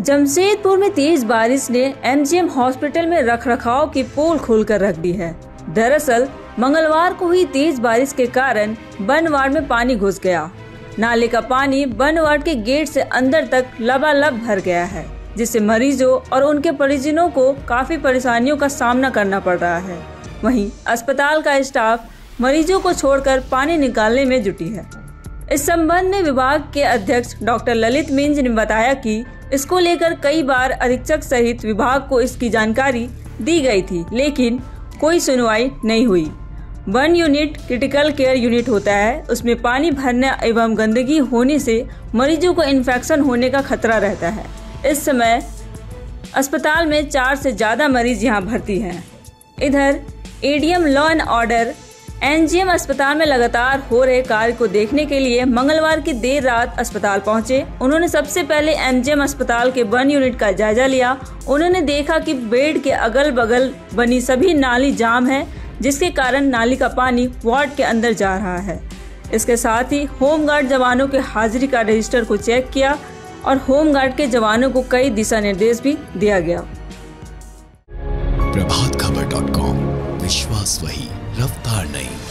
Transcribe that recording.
जमशेदपुर में तेज बारिश ने एमजीएम हॉस्पिटल में रखरखाव की पोल खोलकर रख दी है। दरअसल मंगलवार को हुई तेज बारिश के कारण बन वार्ड में पानी घुस गया। नाले का पानी बन वार्ड के गेट से अंदर तक लबालब भर गया है, जिससे मरीजों और उनके परिजनों को काफी परेशानियों का सामना करना पड़ रहा है। वहीं अस्पताल का स्टाफ मरीजों को छोड़कर पानी निकालने में जुटी है। इस संबंध में विभाग के अध्यक्ष डॉक्टर ललित मिंज ने बताया कि इसको लेकर कई बार अधीक्षक सहित विभाग को इसकी जानकारी दी गई थी, लेकिन कोई सुनवाई नहीं हुई। One unit critical care unit होता है, उसमें पानी भरने एवं गंदगी होने से मरीजों को इन्फेक्शन होने का खतरा रहता है। इस समय अस्पताल में 4 से ज़्यादा मरीज यहाँ भर्ती हैं। इधर ADM law and order MGM अस्पताल में लगातार हो रहे कार्य को देखने के लिए मंगलवार की देर रात अस्पताल पहुंचे। उन्होंने सबसे पहले एमजीएम अस्पताल के बर्न यूनिट का जायजा लिया। उन्होंने देखा कि बेड के अगल बगल बनी सभी नाली जाम है, जिसके कारण नाली का पानी वार्ड के अंदर जा रहा है। इसके साथ ही होमगार्ड जवानों के हाजिरी का रजिस्टर को चेक किया और होमगार्ड के जवानों को कई दिशा निर्देश भी दिया गया। प्रभात खबर.com, विश्वास वही, रफ्तार नहीं।